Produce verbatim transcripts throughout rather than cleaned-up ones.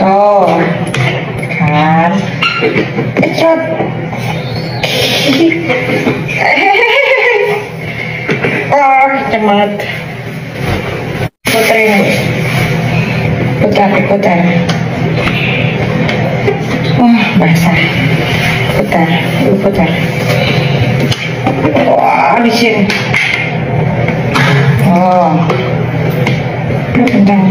Oh, kan? Pecat. Wah, keren banget. Puterin aja. Putar, putar. Wah, basah. Putar, putar. Wah, di sini. Oh, tentang.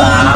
Sama-sama.